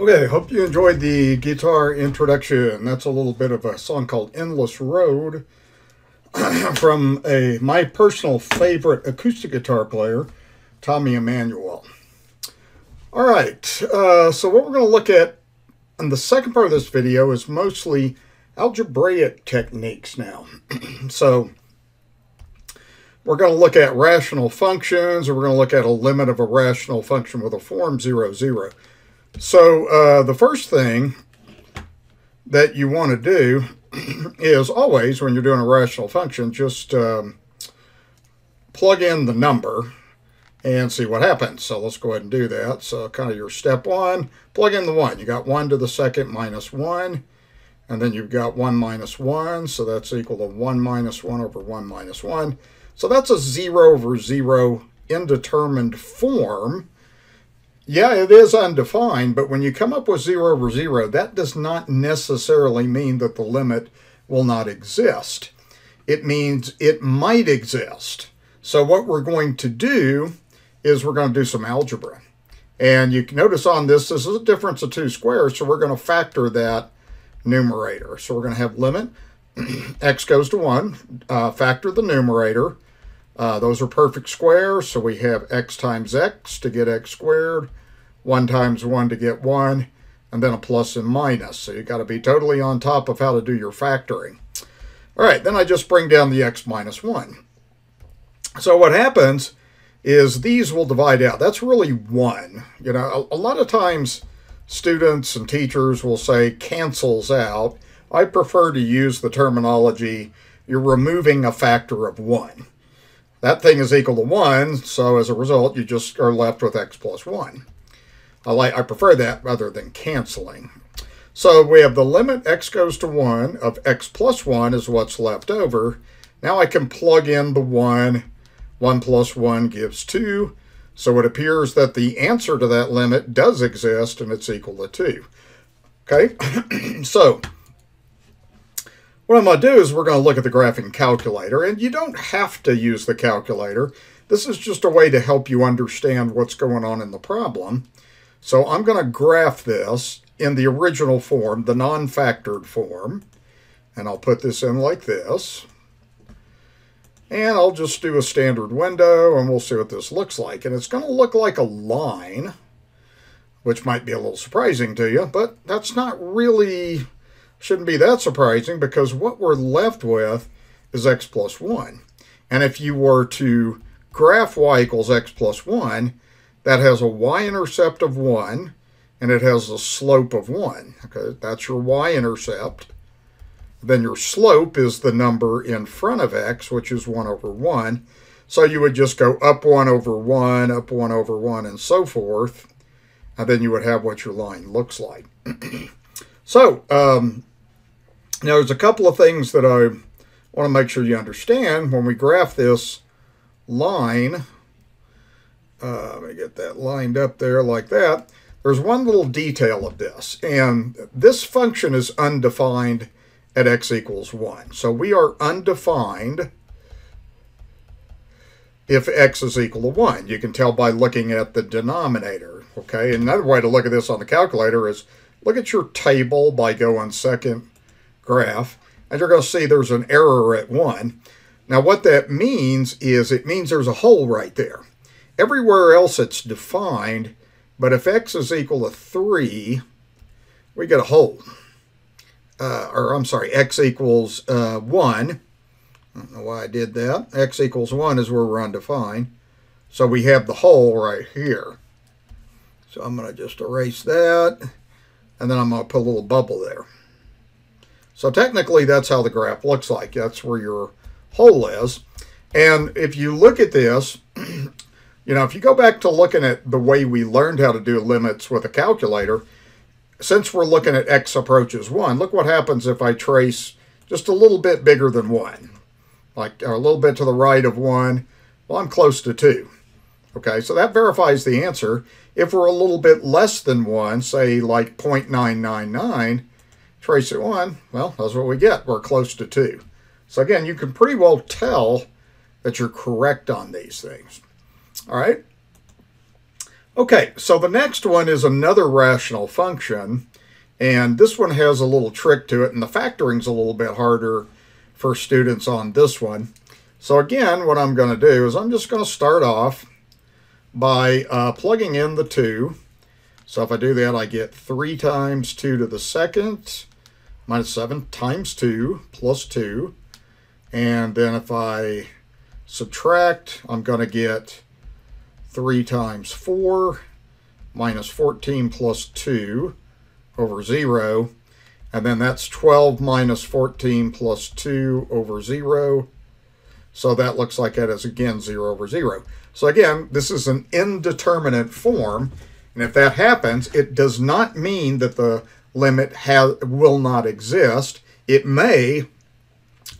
Okay, hope you enjoyed the guitar introduction. That's a little bit of a song called Endless Road from my personal favorite acoustic guitar player, Tommy Emmanuel. All right, so what we're going to look at in the second part of this video is mostly algebraic techniques now. So we're going to look at rational functions, or we're going to look at a limit of a rational function with a form 0, 0. So the first thing that you want to do is always, when you're doing a rational function, just plug in the number and see what happens. So let's go ahead and do that. So kind of your step one, plug in the 1. You got 1 to the second minus 1, and then you've got 1 minus 1, so that's equal to 1 minus 1 over 1 minus 1. So that's a 0 over 0 indeterminate form. Yeah, it is undefined, but when you come up with 0 over 0, that does not necessarily mean that the limit will not exist. It means it might exist. So what we're going to do is we're going to do some algebra. And you can notice on this is a difference of 2 squares, so we're going to factor that numerator. So we're going to have limit x goes to 1, factor the numerator. Those are perfect squares, so we have x times x to get x squared, 1 times 1 to get 1, and then a plus and minus. So you've got to be totally on top of how to do your factoring. All right, then I just bring down the x minus 1. So what happens is these will divide out. That's really 1. You know, a lot of times students and teachers will say cancels out. I prefer to use the terminology, you're removing a factor of 1. That thing is equal to 1, so as a result, you just are left with x plus 1. I prefer that rather than canceling. So we have the limit x goes to 1 of x plus 1 is what's left over. Now I can plug in the 1. 1 plus 1 gives 2. So it appears that the answer to that limit does exist, and it's equal to 2. Okay? So what I'm going to do is we're going to look at the graphing calculator, and you don't have to use the calculator. This is just a way to help you understand what's going on in the problem. So I'm going to graph this in the original form, the non-factored form, and I'll put this in like this. And I'll just do a standard window, and we'll see what this looks like. And it's going to look like a line, which might be a little surprising to you, but that's not really... shouldn't be that surprising, because what we're left with is x plus 1. And if you were to graph y equals x plus 1, that has a y-intercept of 1, and it has a slope of 1. Okay, that's your y-intercept. Then your slope is the number in front of x, which is 1 over 1. So you would just go up 1 over 1, up 1 over 1, and so forth. And then you would have what your line looks like. So, now there's a couple of things that I want to make sure you understand. When we graph this line, let me get that lined up there like that. There's one little detail of this, and this function is undefined at x equals 1. So we are undefined if x is equal to 1. You can tell by looking at the denominator, okay? Another way to look at this on the calculator is look at your table by going second graph, and you're going to see there's an error at 1. Now what that means is it means there's a hole right there. Everywhere else it's defined, but if x is equal to 3, we get a hole. X equals 1. I don't know why I did that. X equals 1 is where we're undefined. So we have the hole right here. So I'm going to just erase that. And then I'm going to put a little bubble there. So technically, that's how the graph looks like. That's where your hole is. And if you look at this, you know, if you go back to looking at the way we learned how to do limits with a calculator, since we're looking at x approaches 1, look what happens if I trace just a little bit bigger than 1. Like a little bit to the right of 1. Well, I'm close to 2. Okay, so that verifies the answer. If we're a little bit less than 1, say like 0.999, trace it 1, well, that's what we get. We're close to 2. So again, you can pretty well tell that you're correct on these things. All right? Okay, so the next one is another rational function, and this one has a little trick to it, and the factoring's a little bit harder for students on this one. So again, what I'm going to do is I'm just going to start off by plugging in the 2. So if I do that, I get 3 times 2 to the second minus 7 times 2 plus 2. And then if I subtract, I'm going to get 3 times 4 minus 14 plus 2 over 0. And then that's 12 minus 14 plus 2 over 0. So that looks like it is, again, 0 over 0. So again, this is an indeterminate form. And if that happens, it does not mean that the limit will not exist. It may,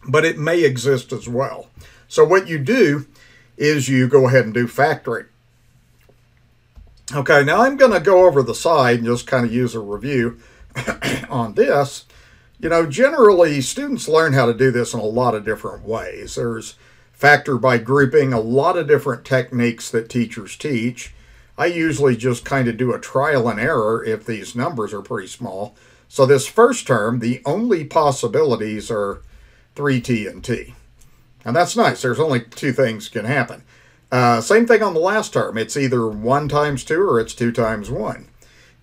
but it may exist as well. So what you do is you go ahead and do factoring. Okay, now I'm going to go over the side and just kind of use a review on this. You know, generally, students learn how to do this in a lot of different ways. There's factor by grouping, a lot of different techniques that teachers teach. I usually just kind of do a trial and error if these numbers are pretty small. So this first term, the only possibilities are 3t and t. And that's nice. There's only 2 things can happen. Same thing on the last term. It's either 1 times 2 or it's 2 times 1.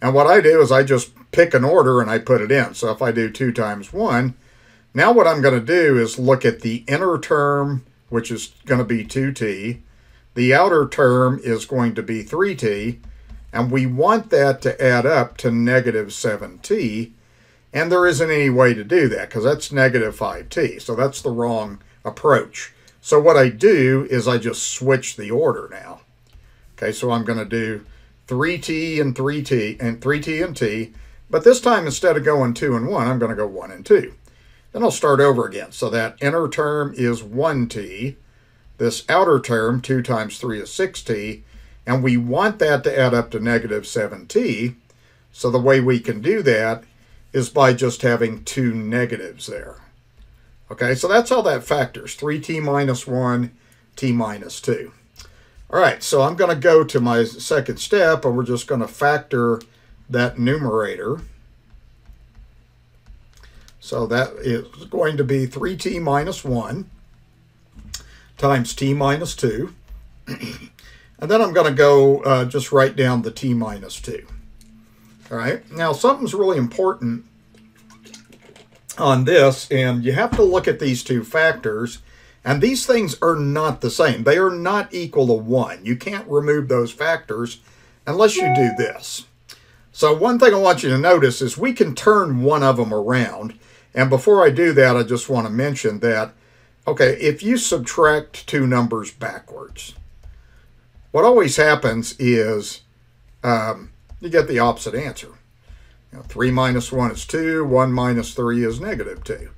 And what I do is I just pick an order and I put it in. So if I do 2 times 1, now what I'm going to do is look at the inner term, which is going to be 2t. The outer term is going to be 3t. And we want that to add up to negative 7t. And there isn't any way to do that because that's negative 5t. So that's the wrong approach. So what I do is I just switch the order now. Okay, so I'm going to do 3t and 3t and 3t and t, but this time instead of going 2 and 1, I'm going to go 1 and 2. Then I'll start over again. So that inner term is 1t. This outer term, 2 times 3 is 6t, and we want that to add up to negative 7t. So the way we can do that is by just having 2 negatives there. Okay, so that's how that factors, 3t minus 1, t minus 2. All right, so I'm going to go to my second step, and we're just going to factor that numerator. So that is going to be 3t minus 1 times t minus 2. And then I'm going to go just write down the t minus 2. All right, now something's really important on this, and you have to look at these 2 factors, and these things are not the same. They are not equal to 1. You can't remove those factors unless you do this. So one thing I want you to notice is we can turn one of them around, and before I do that, I just want to mention that, okay, if you subtract 2 numbers backwards, what always happens is you get the opposite answer. 3 minus 1 is 2, 1 minus 3 is negative 2.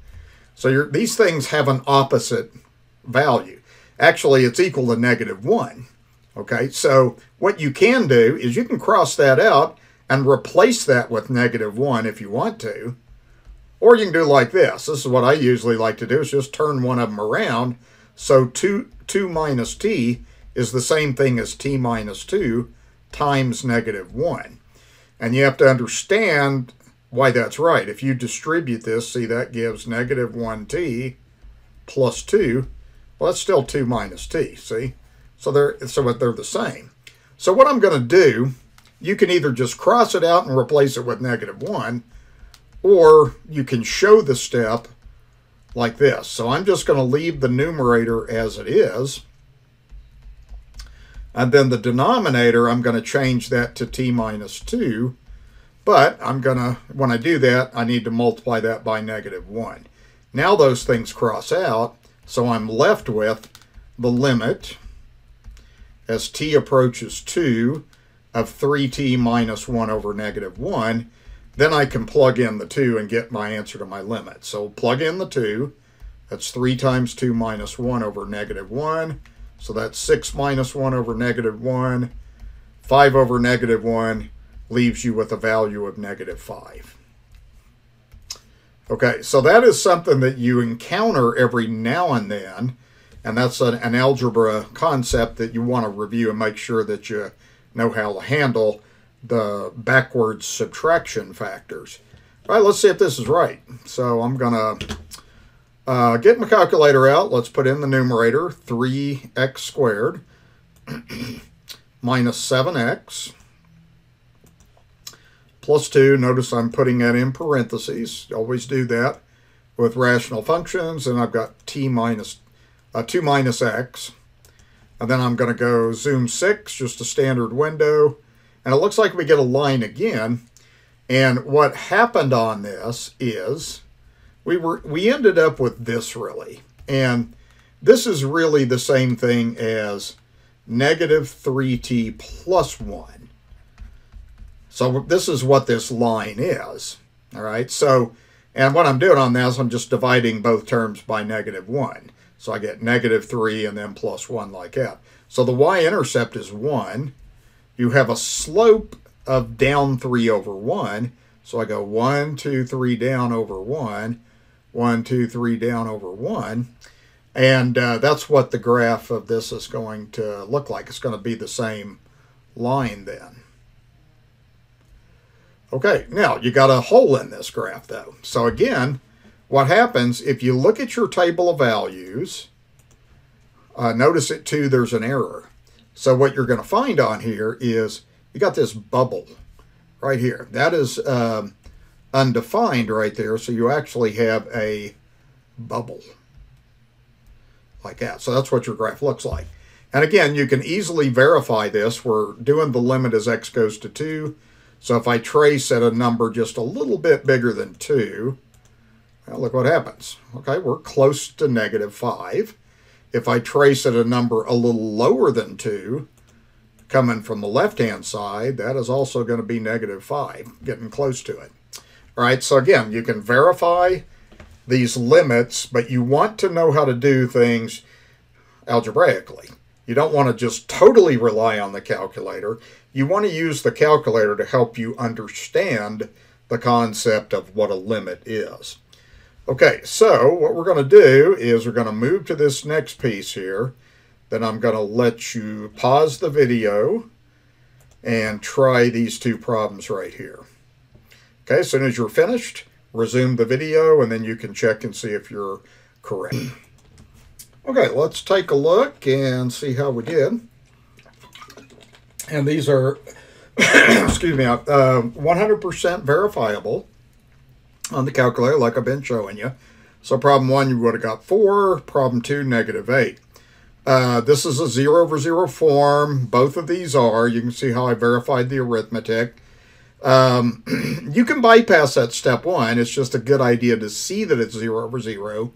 So these things have an opposite value. Actually, it's equal to negative 1. Okay, so what you can do is you can cross that out and replace that with negative 1 if you want to. Or you can do like this. This is what I usually like to do, is just turn one of them around. So 2 minus t is the same thing as t minus 2 times negative 1. And you have to understand why that's right. If you distribute this, see, that gives negative 1t plus 2. Well, that's still 2 minus t, see? So they're the same. So what I'm going to do, you can either just cross it out and replace it with negative 1, or you can show the step like this. So I'm just going to leave the numerator as it is. And then the denominator, I'm going to change that to t minus 2. But I'm going to, when I do that, I need to multiply that by negative 1. Now those things cross out, so I'm left with the limit as t approaches 2 of 3t minus 1 over negative 1. Then I can plug in the 2 and get my answer to my limit. So plug in the 2. That's 3 times 2 minus 1 over negative 1. So that's 6 minus 1 over negative 1. 5 over negative 1 leaves you with a value of negative 5. Okay, so that is something that you encounter every now and then, and that's an algebra concept that you want to review and make sure that you know how to handle the backwards subtraction factors. All right, let's see if this is right. So I'm going to get my calculator out. Let's put in the numerator, 3x squared minus 7x plus 2. Notice I'm putting that in parentheses. Always do that with rational functions. And I've got t minus 2 minus x. And then I'm going to go zoom 6, just a standard window. And it looks like we get a line again. And what happened on this is we ended up with this, really. And this is really the same thing as negative 3t plus 1. So this is what this line is. All right. So, and what I'm doing on this, I'm just dividing both terms by negative 1. So I get negative 3 and then plus 1 like that. So the y-intercept is 1. You have a slope of down 3 over 1. So I go 1, 2, 3 down over 1. 1, 2, 3 down over 1. And that's what the graph of this is going to look like. It's going to be the same line then. Okay, now you got a hole in this graph though. So again, what happens if you look at your table of values, notice it too, there's an error. So what you're going to find on here is you got this bubble right here. That is undefined right there. So you actually have a bubble like that. So that's what your graph looks like. And again, you can easily verify this. We're doing the limit as x goes to 2. So if I trace at a number just a little bit bigger than 2, well, look what happens. Okay, we're close to negative 5. If I trace at a number a little lower than 2, coming from the left-hand side, that is also going to be negative 5, getting close to it. All right, so again, you can verify these limits, but you want to know how to do things algebraically. You don't want to just totally rely on the calculator. You want to use the calculator to help you understand the concept of what a limit is. Okay, so what we're going to do is we're going to move to this next piece here. Then I'm going to let you pause the video and try these two problems right here. Okay, as soon as you're finished, resume the video, and then you can check and see if you're correct. Okay, let's take a look and see how we did. And these are, excuse me, 100% verifiable on the calculator, like I've been showing you. So problem 1, you would have got 4. Problem 2, negative 8. This is a 0 over 0 form. Both of these are. You can see how I verified the arithmetic. You can bypass that step 1. It's just a good idea to see that it's 0 over 0.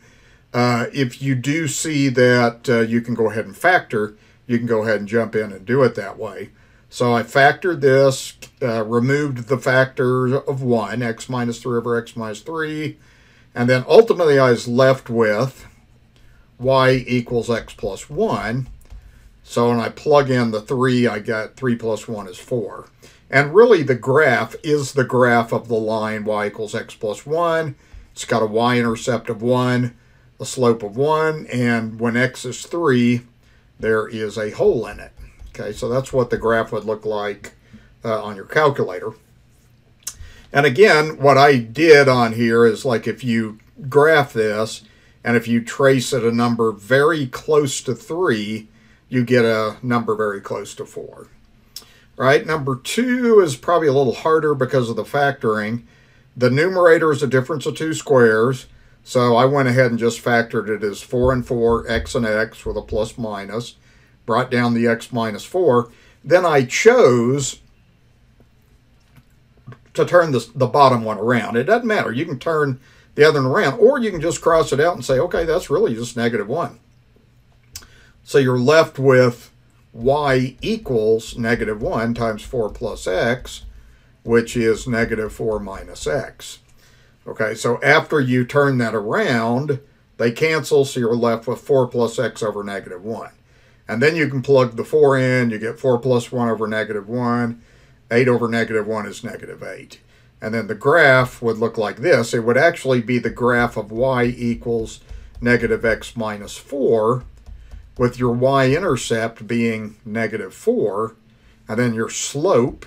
If you do see that you can go ahead and factor, you can go ahead and jump in and do it that way. So I factored this, removed the factor of 1, x minus 3 over x minus 3. And then ultimately I was left with y equals x plus 1. So when I plug in the 3, I got 3 plus 1 is 4. And really the graph is the graph of the line y equals x plus 1. It's got a y-intercept of 1, a slope of 1. And when x is 3, there is a hole in it. Okay, so that's what the graph would look like on your calculator. And again, what I did on here is like if you graph this and if you trace at a number very close to 3, you get a number very close to 4. Right, number 2 is probably a little harder because of the factoring. The numerator is a difference of 2 squares. So I went ahead and just factored it as 4 and 4, x and x with a plus minus. Brought down the x minus 4. Then I chose to turn the bottom one around. It doesn't matter. You can turn the other one around, or you can just cross it out and say, okay, that's really just negative 1. So you're left with y equals negative 1 times 4 plus x, which is negative 4 minus x. Okay, so after you turn that around, they cancel, so you're left with 4 plus x over negative 1. And then you can plug the 4 in, you get 4 plus 1 over negative 1. 8 over negative 1 is negative 8. And then the graph would look like this. It would actually be the graph of y equals negative x minus 4, with your y-intercept being negative 4. And then your slope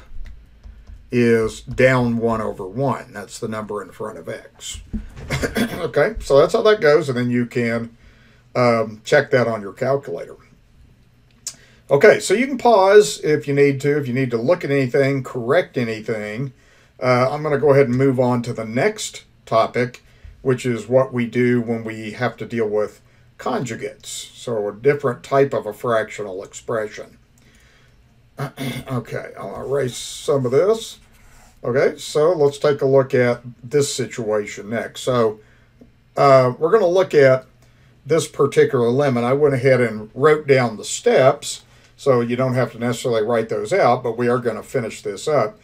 is down 1 over 1. That's the number in front of x. Okay, so that's how that goes, and then you can check that on your calculator. Okay, so you can pause if you need to look at anything, correct anything. I'm going to go ahead and move on to the next topic, which is what we do when we have to deal with conjugates, so a different type of a fractional expression. Okay, I'll erase some of this. Okay, so let's take a look at this situation next. So we're going to look at this particular lemon. I went ahead and wrote down the steps, so you don't have to necessarily write those out, but we are going to finish this up.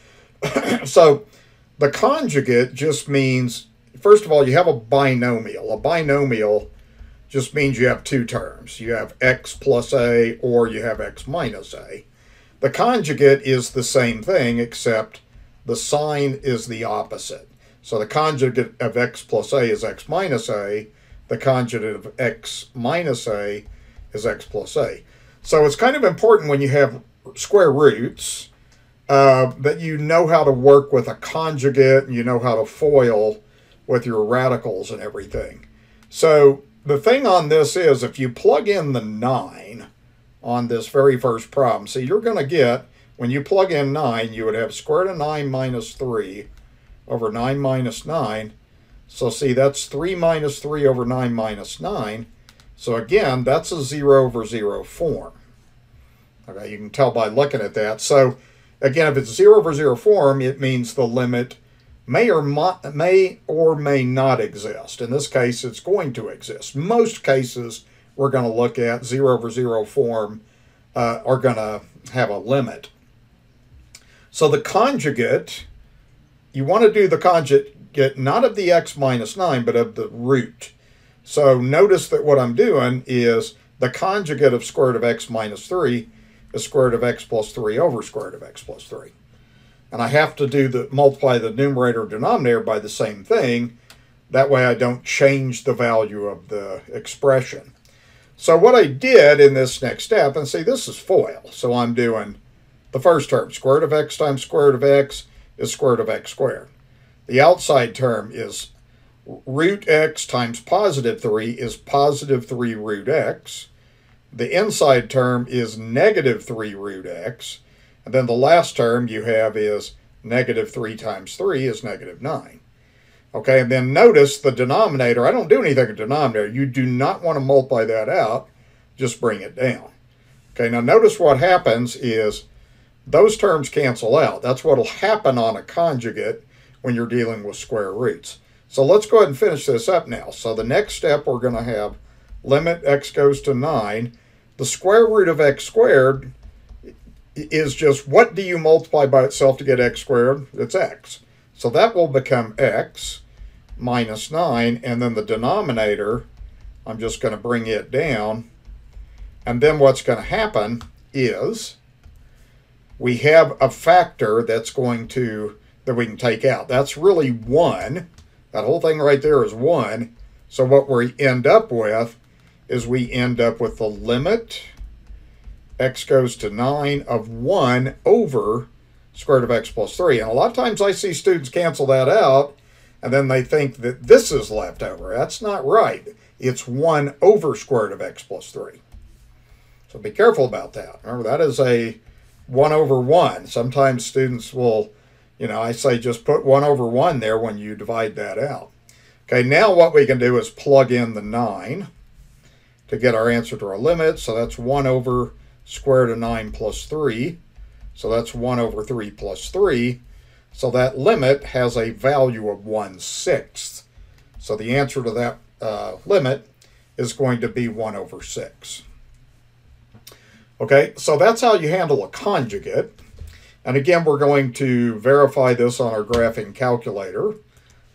So the conjugate just means, first of all, you have a binomial. A binomial just means you have two terms. You have x plus a, or you have x minus a. The conjugate is the same thing, except the sign is the opposite. So the conjugate of x plus a is x minus a. The conjugate of x minus a is x plus a. So it's kind of important when you have square roots that you know how to work with a conjugate and you know how to foil with your radicals and everything. So the thing on this is if you plug in the 9 on this very first problem, so you're going to get, when you plug in 9, you would have square root of 9 minus 3 over 9 minus 9. So see, that's 3 minus 3 over 9 minus 9. So again, that's a 0 over 0 form. Okay, you can tell by looking at that. So again, if it's 0 over 0 form, it means the limit may or may not exist. In this case, it's going to exist. Most cases we're going to look at 0 over 0 form are going to have a limit. So the conjugate, you want to do the conjugate not of the x minus 9, but of the root. So notice that what I'm doing is the conjugate of square root of x minus 3 is square root of x plus 3 over square root of x plus 3. And I have to do multiply the numerator and denominator by the same thing. That way I don't change the value of the expression. So what I did in this next step, and see this is FOIL. So I'm doing the first term, square root of x times square root of x is square root of x squared. The outside term is root x times positive 3 is positive 3 root x. The inside term is negative 3 root x. And then the last term you have is negative 3 times 3 is negative 9. Okay, and then notice the denominator. I don't do anything with the denominator. You do not want to multiply that out. Just bring it down. Okay, now notice what happens is those terms cancel out. That's what will happen on a conjugate when you're dealing with square roots. So let's go ahead and finish this up now. So the next step we're going to have limit x goes to 9. The square root of x squared is just what do you multiply by itself to get x squared? It's x. So that will become x minus 9, and then the denominator, I'm just going to bring it down. And then what's going to happen is we have a factor that's going to, that we can take out. That's really 1. That whole thing right there is 1. So what we end up with is we end up with the limit x goes to 9 of 1 over square root of x plus 3. And a lot of times I see students cancel that out, and then they think that this is left over. That's not right. It's 1 over square root of x plus 3. So be careful about that. Remember, that is a 1 over 1. Sometimes students will, you know, I say just put 1 over 1 there when you divide that out. Okay, now what we can do is plug in the 9 to get our answer to our limit. So that's 1 over square root of 9 plus 3. So that's 1 over 3 plus 3. So that limit has a value of 1/6. So the answer to that limit is going to be 1 over 6. Okay, so that's how you handle a conjugate. And again, we're going to verify this on our graphing calculator,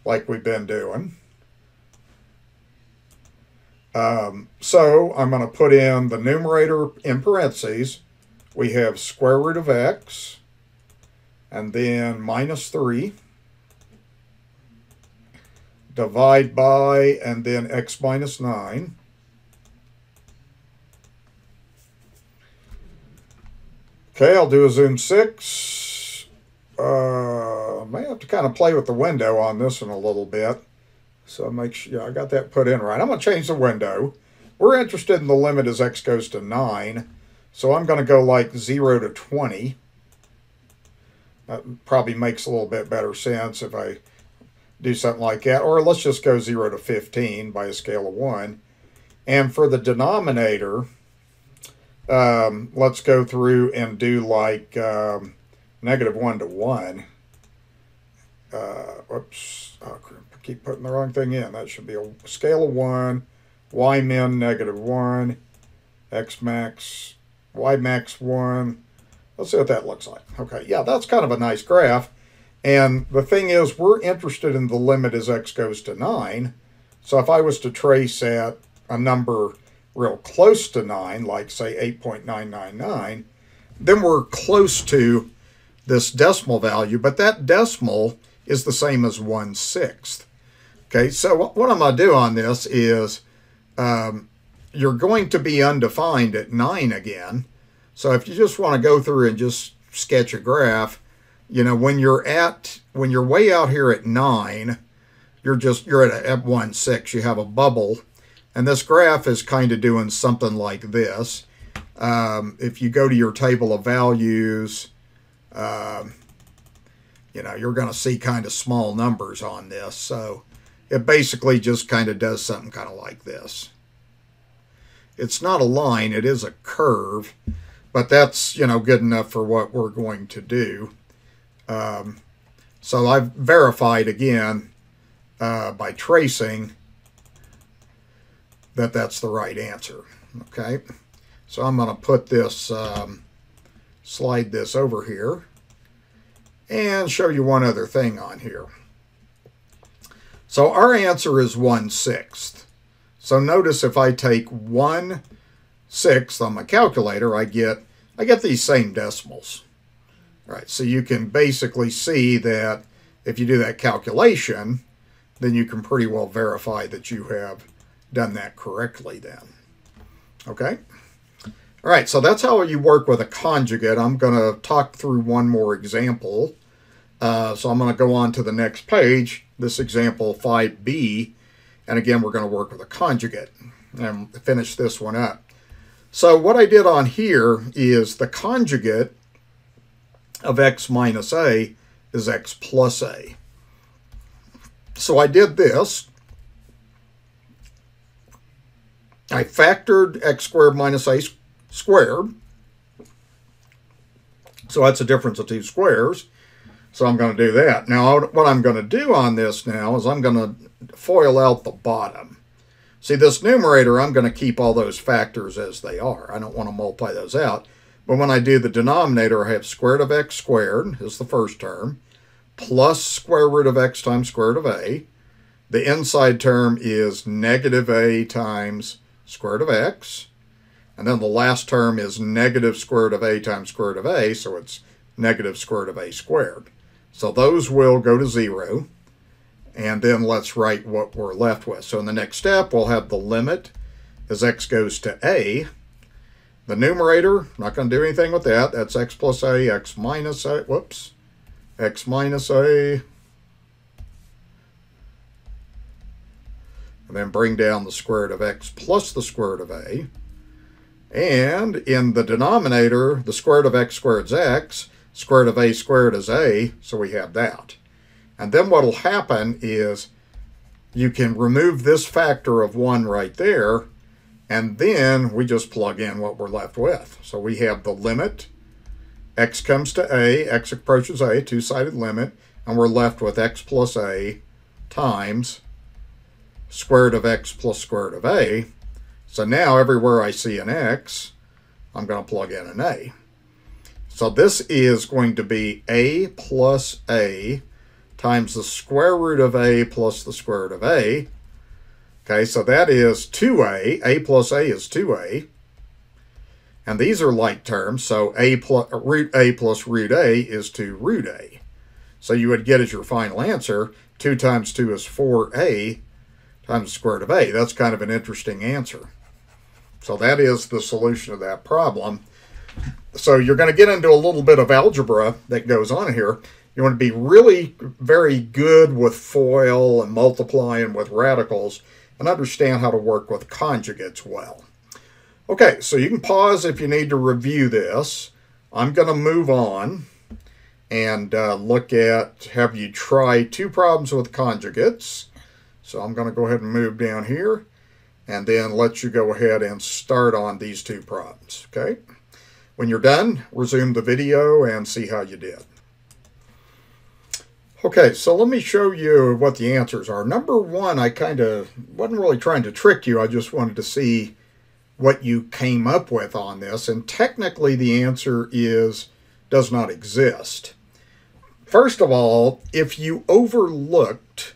like we've been doing. So I'm going to put in the numerator in parentheses. We have square root of x, and then minus 3, divide by, and then x minus 9. Okay, I'll do a zoom 6. May have to kind of play with the window on this one a little bit. So make sure, yeah, I got that put in right. I'm going to change the window. We're interested in the limit as x goes to 9. So I'm going to go like 0 to 20. That probably makes a little bit better sense if I do something like that. Or let's just go 0 to 15 by a scale of 1. And for the denominator, let's go through and do like negative 1 to 1. Oops, I keep putting the wrong thing in. That should be a scale of 1, y min negative 1, x max, y max 1. Let's see what that looks like. Okay, yeah, that's kind of a nice graph. And the thing is, we're interested in the limit as x goes to 9. So if I was to trace at a number real close to 9, like say 8.999, then we're close to this decimal value, but that decimal is the same as 1/6. Okay, so what I'm going to do on this is you're going to be undefined at 9 again. So if you just want to go through and just sketch a graph, you know, when you're way out here at 9, you're at 1/6. You have a bubble, and this graph is kind of doing something like this. If you go to your table of values, you know, you're going to see kind of small numbers on this. So it basically just kind of does something kind of like this. It's not a line, it is a curve, but that's, you know, good enough for what we're going to do. So I've verified again by tracing that that's the right answer. Okay, so I'm going to put this, slide this over here and show you one other thing on here. So our answer is 1/6. So notice if I take 1/6 on my calculator, I get these same decimals. All right, so you can basically see that if you do that calculation, then you can pretty well verify that you have done that correctly then. Okay? All right, so that's how you work with a conjugate. I'm going to talk through one more example. So I'm going to go on to the next page, this example 5B. And again, we're going to work with a conjugate and finish this one up. So what I did on here is the conjugate of x minus a is x plus a. So I did this. I factored x squared minus a squared. So that's a difference of two squares. So I'm going to do that. Now, what I'm going to do on this now is I'm going to foil out the bottom. See, this numerator, I'm going to keep all those factors as they are. I don't want to multiply those out. But when I do the denominator, I have square root of x squared is the first term, plus square root of x times square root of a. The inside term is negative a times square root of x. And then the last term is negative square root of a times square root of a, so it's negative square root of a squared. So those will go to 0. And then let's write what we're left with. So in the next step, we'll have the limit as x goes to a. The numerator, I'm not going to do anything with that. That's x plus a, x minus a, whoops, x minus a. And then bring down the square root of x plus the square root of a. And in the denominator, the square root of x squared is x. Square root of a squared is a, so we have that. And then what will happen is you can remove this factor of 1 right there, and then we just plug in what we're left with. So we have the limit, x comes to a, x approaches a, two-sided limit, and we're left with x plus a times square root of x plus square root of a. So now everywhere I see an x, I'm going to plug in an a. So this is going to be a plus a times the square root of a plus the square root of a. Okay, so that is 2a. A plus a is 2a. And these are like terms, so root a plus root a is 2 root a. So you would get as your final answer, 2 times 2 is 4a times the square root of a. That's kind of an interesting answer. So that is the solution to that problem. So you're going to get into a little bit of algebra that goes on here. You want to be really very good with FOIL and multiply and with radicals and understand how to work with conjugates well. Okay, so you can pause if you need to review this. I'm going to move on and look at, have you tried two problems with conjugates? So I'm going to go ahead and move down here and then let you go ahead and start on these two problems, okay? When you're done, resume the video and see how you did. Okay, so let me show you what the answers are. Number one, I kind of wasn't really trying to trick you. I just wanted to see what you came up with on this. And technically, the answer is does not exist. First of all, if you overlooked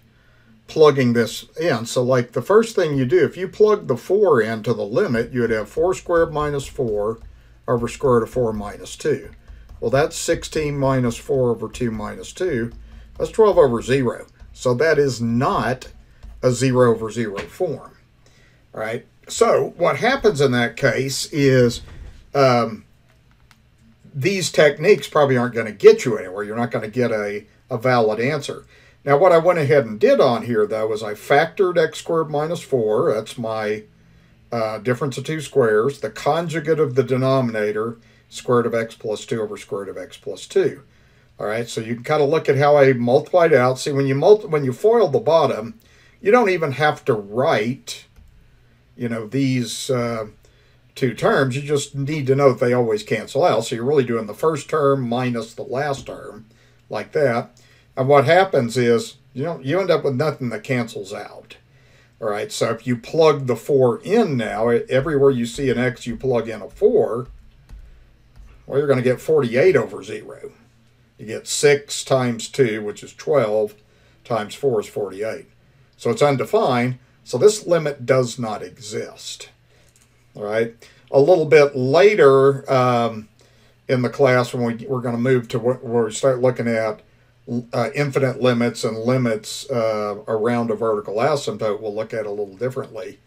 plugging this in, so like the first thing you do, if you plug the 4 into the limit, you would have 4 squared minus 4 over square root of 4 minus 2. Well, that's 16 minus 4 over 2 minus 2. That's 12 over 0. So that is not a 0 over 0 form. All right. So what happens in that case is these techniques probably aren't going to get you anywhere. You're not going to get a valid answer. Now, what I went ahead and did on here, though, is I factored x squared minus 4. That's my difference of two squares. The conjugate of the denominator, square root of x plus 2 over square root of x plus 2. All right, so you can kind of look at how I multiplied out. See, when you FOIL the bottom, you don't even have to write, you know, these two terms. You just need to know that they always cancel out. So you're really doing the first term minus the last term, like that. And what happens is, you know, you end up with nothing that cancels out. All right, so if you plug the 4 in now, everywhere you see an x, you plug in a 4. Well, you're going to get 48 over 0. You get 6 times 2, which is 12, times 4 is 48. So it's undefined, so this limit does not exist. All right. A little bit later in the class, when we're going to move to where we start looking at infinite limits and limits around a vertical asymptote, we'll look at it a little differently.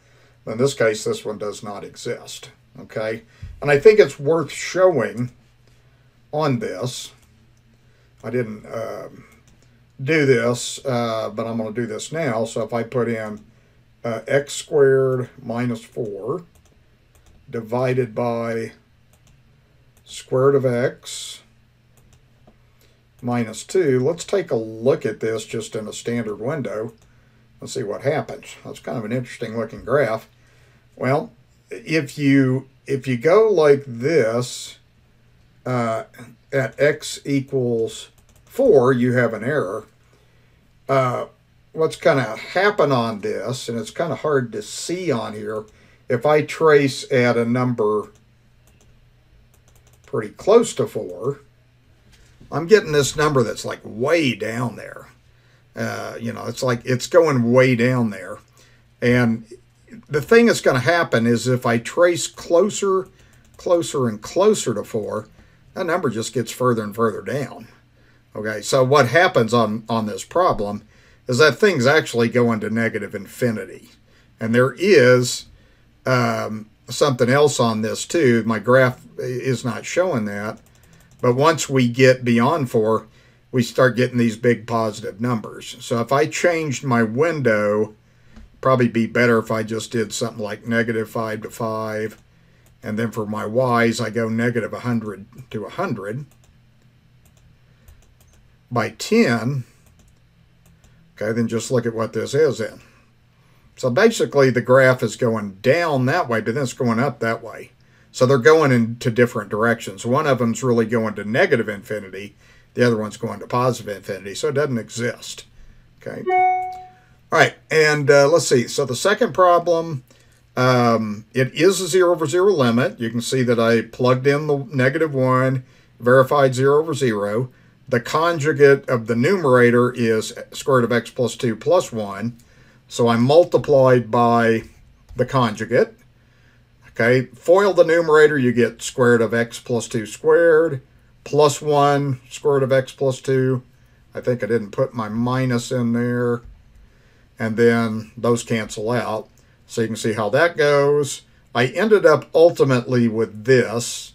In this case, this one does not exist. Okay. And I think it's worth showing on this. I didn't do this, but I'm going to do this now. So if I put in x squared minus 4 divided by square root of x minus 2, let's take a look at this just in a standard window and see what happens. That's kind of an interesting looking graph. Well, if you go like this at x equals 4, you have an error. What's going to happen on this, and it's kind of hard to see on here, if I trace at a number pretty close to 4, I'm getting this number that's like way down there. You know, it's like it's going way down there. And the thing that's going to happen is if I trace closer and closer to 4, that number just gets further and further down. Okay, so what happens on this problem is that things actually go into negative infinity. And there is something else on this too. My graph is not showing that. But once we get beyond 4, we start getting these big positive numbers. So if I changed my window, probably be better if I just did something like negative 5 to 5. And then for my y's, I go negative 100 to 100. By 10, okay, then just look at what this is then. So basically the graph is going down that way, but then it's going up that way. So they're going into different directions. One of them's really going to negative infinity. The other one's going to positive infinity, so it doesn't exist. Okay. All right, and let's see. So the second problem, it is a 0 over 0 limit. You can see that I plugged in the negative 1, verified 0 over 0. The conjugate of the numerator is square root of x plus 2 plus 1. So I multiplied by the conjugate. Okay, FOIL the numerator, you get square root of x plus 2 squared plus 1 square root of x plus 2. I think I didn't put my minus in there. And then those cancel out. So you can see how that goes. I ended up ultimately with this.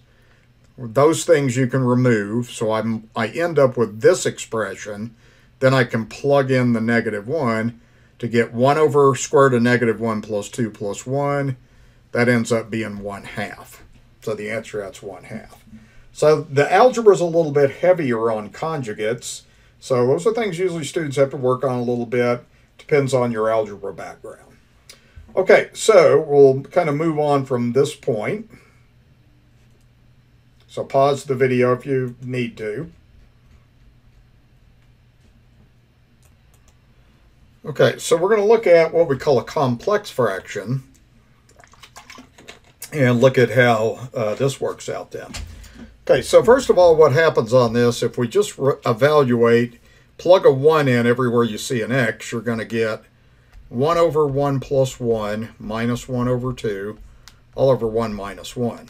Those things you can remove, so I end up with this expression. Then I can plug in the -1 to get 1 over square root of -1 plus 2 plus 1. That ends up being 1/2. So the answer that's 1/2. So the algebra is a little bit heavier on conjugates. So those are things usually students have to work on a little bit. Depends on your algebra background. Okay, so we'll kind of move on from this point. So pause the video if you need to. Okay, so we're going to look at what we call a complex fraction and look at how this works out then. Okay, so first of all, what happens on this, if we just evaluate, plug a 1 in everywhere you see an x, you're going to get 1 over 1 plus 1 minus 1 over 2 all over 1 minus 1.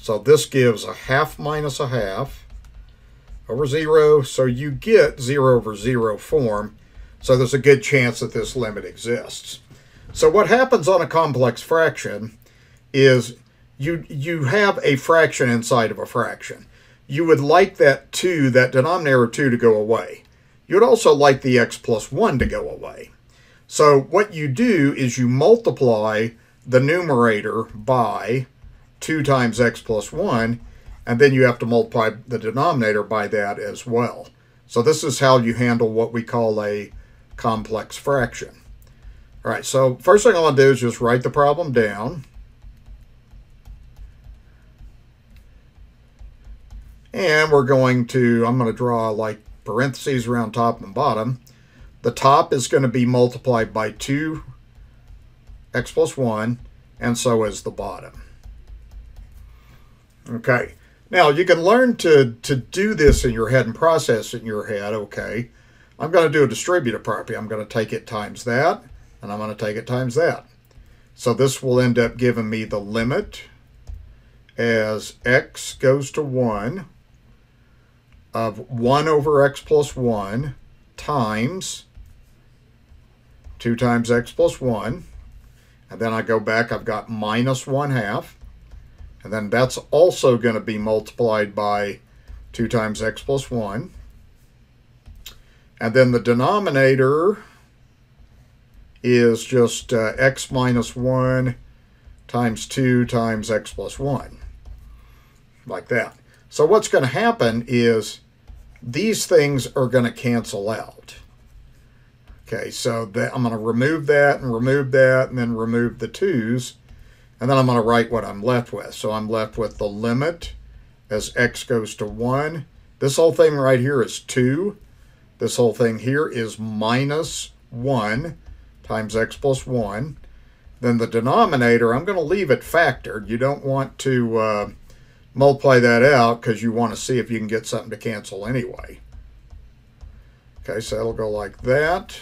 So this gives 1/2 minus 1/2 over 0. So you get 0 over 0 form. So there's a good chance that this limit exists. So what happens on a complex fraction is you have a fraction inside of a fraction. You would like that 2, that denominator 2, to go away. You'd also like the x plus 1 to go away. So what you do is you multiply the numerator by 2 times x plus 1, and then you have to multiply the denominator by that as well. So this is how you handle what we call a complex fraction. All right, so first thing I want to do is just write the problem down. And we're going to, I'm going to draw like parentheses around top and bottom. The top is going to be multiplied by 2x plus 1, and so is the bottom. Okay, now you can learn to do this in your head and process it in your head. Okay, I'm going to do a distributive property. I'm going to take it times that, and I'm going to take it times that. So this will end up giving me the limit as x goes to 1 of 1 over x plus 1 times 2 times x plus 1. And then I go back, I've got minus 1/2. And then that's also going to be multiplied by 2 times x plus 1. And then the denominator is just x minus 1 times 2 times x plus 1. Like that. So what's going to happen is these things are going to cancel out. Okay, so that, I'm going to remove that, and then remove the 2's. And then I'm going to write what I'm left with. So I'm left with the limit as x goes to 1. This whole thing right here is 2. This whole thing here is minus 1 times x plus 1. Then the denominator, I'm going to leave it factored. You don't want to multiply that out because you want to see if you can get something to cancel anyway. Okay, so it'll go like that.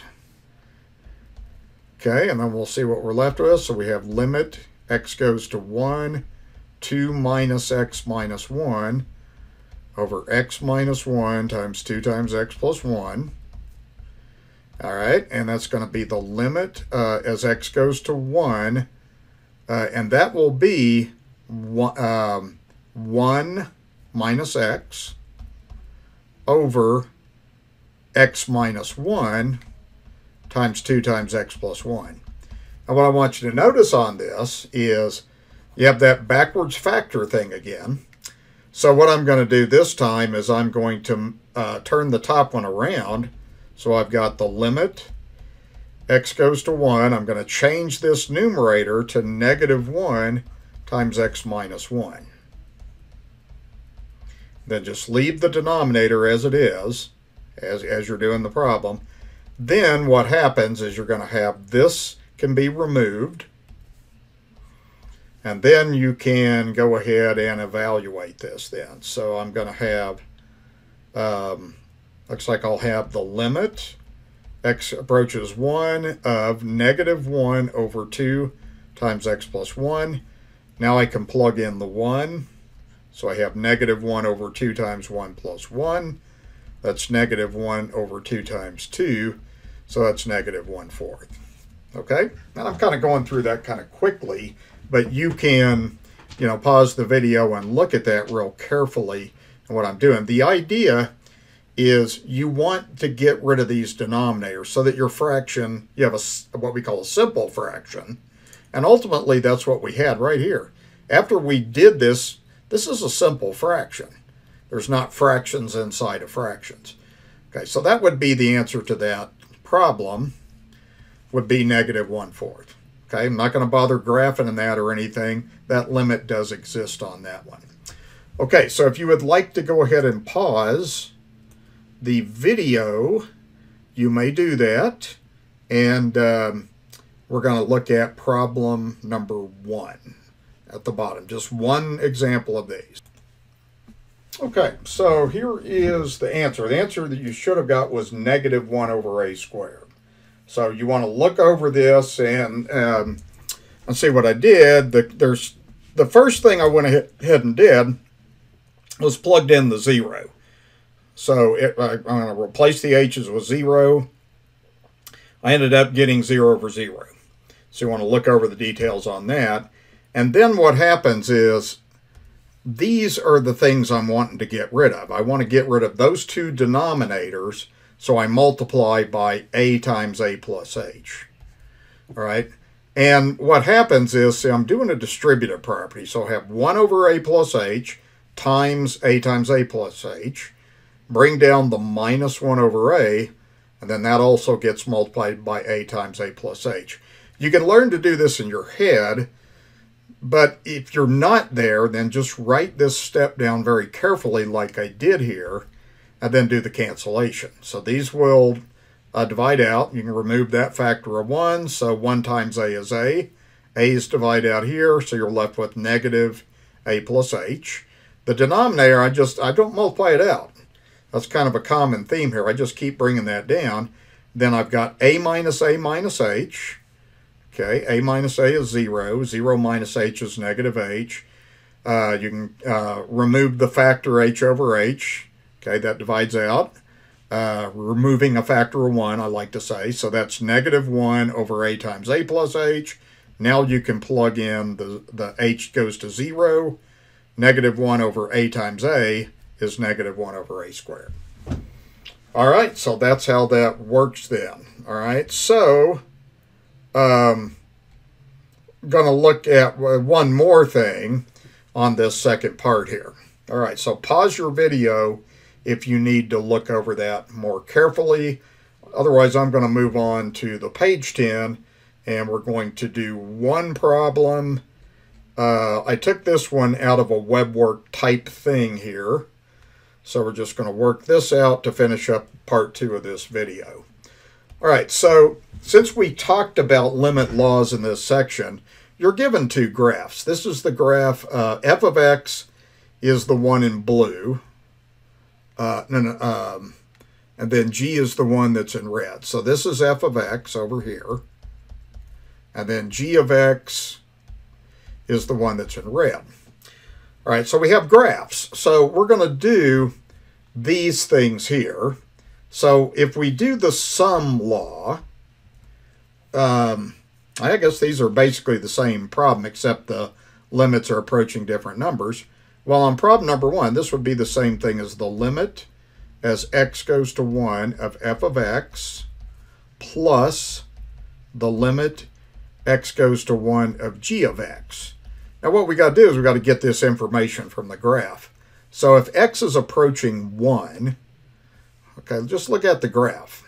Okay, and then we'll see what we're left with. So we have limit x goes to 1, 2 minus x minus 1 over x minus 1 times 2 times x plus 1. All right, and that's going to be the limit as x goes to 1, and that will be 1 minus x over x minus 1 times 2 times x plus 1. And what I want you to notice on this is you have that backwards factor thing again. So what I'm going to do this time is I'm going to turn the top one around. So I've got the limit, x goes to 1. I'm going to change this numerator to -1 times x minus 1. Then just leave the denominator as it is, as you're doing the problem. Then what happens is you're going to have this can be removed, and then you can go ahead and evaluate this then. So I'm going to have, looks like I'll have the limit, x approaches 1 of -1 over 2 times x plus 1. Now I can plug in the 1, so I have -1 over 2 times 1 plus 1. That's -1 over 2 times 2, so that's -1/4. Okay, and I'm kind of going through that kind of quickly, but you can you know, pause the video and look at that real carefully and what I'm doing. The idea is you want to get rid of these denominators so that your fraction, you have a, what we call a simple fraction. And ultimately, that's what we had right here. After we did this, this is a simple fraction. There's not fractions inside of fractions. Okay, so that would be the answer to that problem, would be -1/4. Okay, I'm not going to bother graphing in that or anything. That limit does exist on that one. Okay, so if you would like to go ahead and pause the video, you may do that. And we're going to look at problem number 1 at the bottom. Just one example of these. Okay, so here is the answer. The answer that you should have got was -1/a². So you want to look over this and let's see what I did. The first thing I went ahead and did was plugged in the 0. So I'm going to replace the h's with 0. I ended up getting 0/0. So you want to look over the details on that. And then what happens is these are the things I'm wanting to get rid of. I want to get rid of those two denominators, so I multiply by a × a + h. All right. And what happens is, see, I'm doing a distributive property. So I have 1/a + h times a × a + h. Bring down the -1/a, and then that also gets multiplied by a × a + h. You can learn to do this in your head, but if you're not there, then just write this step down very carefully like I did here, and then do the cancellation. So these will divide out. You can remove that factor of 1. So 1 × a is a. A's divide out here, so you're left with -a + h. The denominator, I don't multiply it out. That's kind of a common theme here. I just keep bringing that down. Then I've got a − a − h. Okay, a − a is 0. 0 − h is -h. You can remove the factor h/h. Okay, that divides out. Removing a factor of 1, I like to say. So that's -1/a × a + h. Now you can plug in the h goes to 0. -1/a × a is -1/a². All right, so that's how that works then. All right, so going to look at one more thing on this second part here. All right, so pause your video if you need to look over that more carefully. Otherwise, I'm going to move on to the page 10, and we're going to do one problem. I took this one out of a web work type thing here, so we're just going to work this out to finish up part 2 of this video. All right, so since we talked about limit laws in this section, you're given two graphs. This is the graph, f(x) is the one in blue, and then g is the one that's in red. So this is f(x) over here, and then g(x) is the one that's in red. All right, so we have graphs. So we're going to do these things here. So if we do the sum law, I guess these are basically the same problem, except the limits are approaching different numbers. Well, on problem number 1, this would be the same thing as the limit as x goes to 1 of f(x) plus the limit x goes to 1 of g(x). Now, what we got to do is we got to get this information from the graph. So if x is approaching 1, okay, just look at the graph.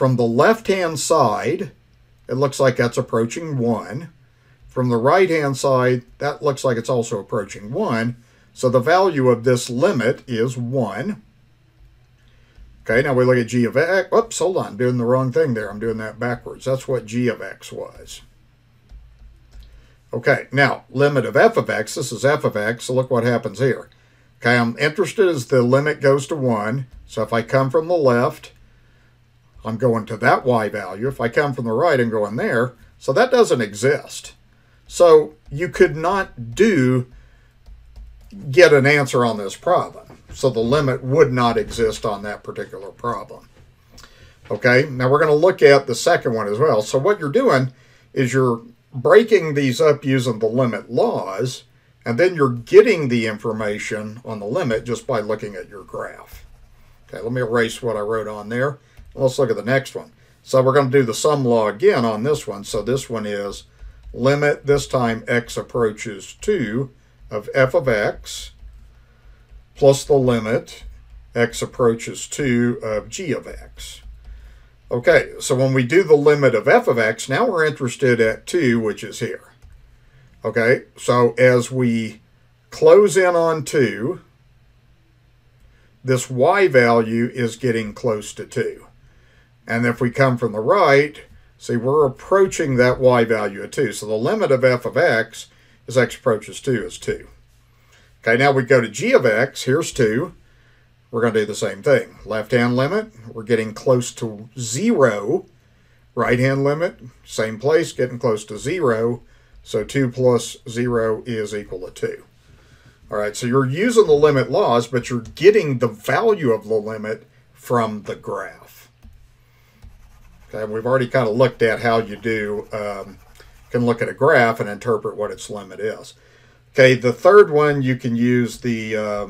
From the left-hand side, it looks like that's approaching 1. From the right-hand side, that looks like it's also approaching 1. So the value of this limit is 1. Okay, now we look at g(x). Oops, hold on, I'm doing the wrong thing there. I'm doing that backwards. That's what g(x) was. Okay, now, limit of f(x). This is f(x), so look what happens here. Okay, I'm interested as the limit goes to 1. So if I come from the left, I'm going to that y value. If I come from the right, I'm going there. So that doesn't exist. So you could not get an answer on this problem. So the limit would not exist on that particular problem. Okay, now we're going to look at the second one as well. So what you're doing is you're breaking these up using the limit laws, and then you're getting the information on the limit just by looking at your graph. Okay, let me erase what I wrote on there. Let's look at the next one. So we're going to do the sum law again on this one. So this one is limit, this time x approaches 2, of f of x plus the limit x approaches 2 of g of x. Okay, so when we do the limit of f of x, now we're interested at 2, which is here. Okay, so as we close in on 2, this y value is getting close to 2. And if we come from the right, see, we're approaching that y value of 2. So the limit of f of x as x approaches 2 is 2. Okay, now we go to g of x. Here's 2. We're going to do the same thing. Left-hand limit, we're getting close to 0. Right-hand limit, same place, getting close to 0. So 2 plus 0 is equal to 2. All right, so you're using the limit laws, but you're getting the value of the limit from the graph. Okay, we've already kind of looked at how you do, can look at a graph and interpret what its limit is. Okay, the third one, you can use the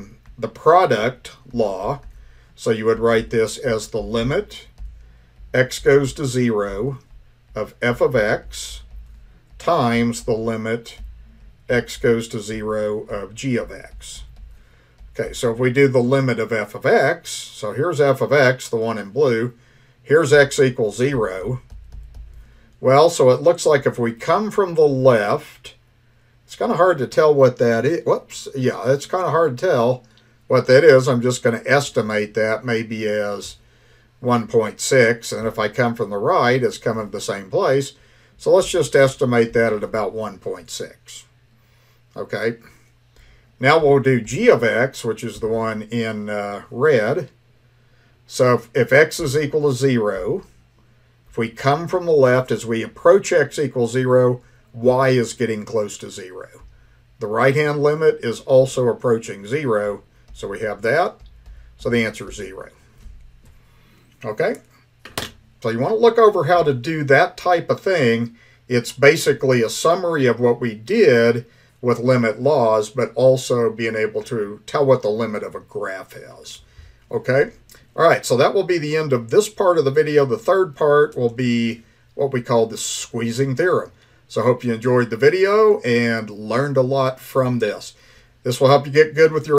product law. So you would write this as the limit, x goes to 0, of f of x times the limit, x goes to 0, of g of x. Okay, so if we do the limit of f of x, so here's f of x, the one in blue, here's x equals 0. Well, so it looks like if we come from the left, it's kind of hard to tell what that is. Whoops, yeah, it's kind of hard to tell what that is. I'm just going to estimate that maybe as 1.6, and if I come from the right, it's coming to the same place. So let's just estimate that at about 1.6. Okay, now we'll do g of x, which is the one in red. So if x is equal to 0, if we come from the left, as we approach x equals 0, y is getting close to 0. The right-hand limit is also approaching 0, so we have that. So the answer is 0. Okay? So you want to look over how to do that type of thing. It's basically a summary of what we did with limit laws, but also being able to tell what the limit of a graph is. Okay? All right, so that will be the end of this part of the video. The third part will be what we call the squeezing theorem. So I hope you enjoyed the video and learned a lot from this. This will help you get good with your